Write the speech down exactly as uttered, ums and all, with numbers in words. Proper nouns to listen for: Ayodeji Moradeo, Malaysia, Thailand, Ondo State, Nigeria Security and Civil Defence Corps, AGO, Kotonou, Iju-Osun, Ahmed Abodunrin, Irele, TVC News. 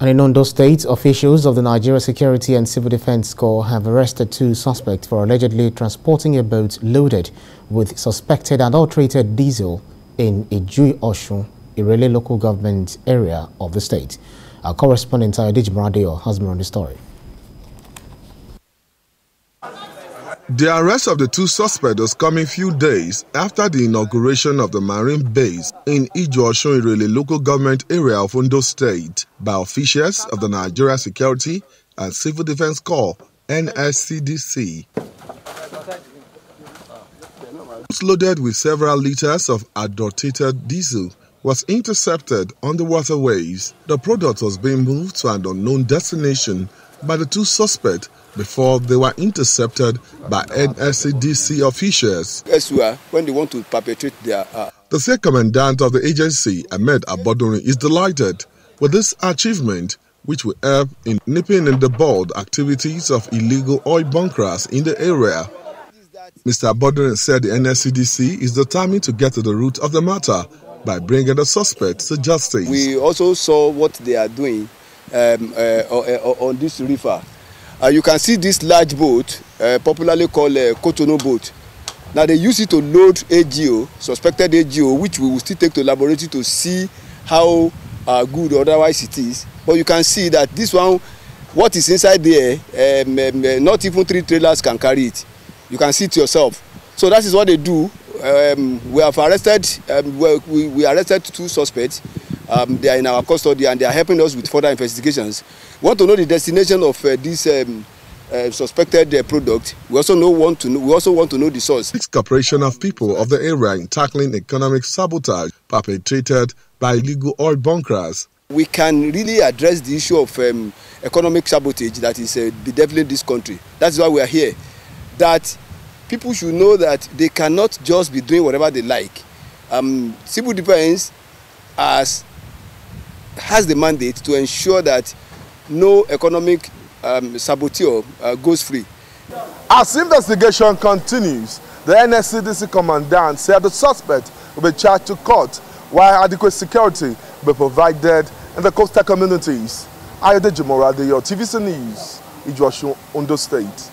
And in Ondo State, officials of the Nigeria Security and Civil Defence Corps have arrested two suspects for allegedly transporting a boat loaded with suspected adulterated diesel in Iju-Osun, Irele local government area of the state. Our correspondent Ayodeji Moradeo has more on the story. The arrest of the two suspects was coming few days after the inauguration of the Marine Base in Iju-Osun, Irele local government area of Ondo State by officials of the Nigeria Security and Civil Defence Corps, N S C D C. Boats loaded with several litres of adulterated diesel was intercepted on the waterways. The product was being moved to an unknown destination by the two suspects before they were intercepted by N S C D C officials. Elsewhere, when they want to perpetrate their... Uh... The state commandant of the agency, Ahmed Abodunrin, is delighted with this achievement, which will help in nipping in the bud activities of illegal oil bunkers in the area. Mister Abodunrin said the N S C D C is determined to get to the root of the matter by bringing the suspects to justice. We also saw what they are doing um, uh, on this river. Uh, you can see this large boat, uh, popularly called uh, Kotonou boat. Now they use it to load A G O, suspected A G O, which we will still take to laboratory to see how uh, good otherwise it is. But you can see that this one, what is inside there, um, um, not even three trailers can carry it. You can see it yourself. So that is what they do. Um, we have arrested, um, we, we arrested two suspects. Um, they are in our custody and they are helping us with further investigations. We want to know the destination of uh, this um, uh, suspected uh, product. We also know want to know, we also want to know the source. Six cooperation of people of the area in tackling economic sabotage perpetrated by illegal oil bunkers. We can really address the issue of um, economic sabotage that is uh, bedeviling this country. That's why we are here. That people should know that they cannot just be doing whatever they like. Um, civil defense has has the mandate to ensure that no economic um, saboteur uh, goes free. As investigation continues, the N S C D C commandant said the suspect will be charged to court while adequate security will be provided in the coastal communities. Ayodeji Moradeo, T V C News, Iju-Osun, Ondo State.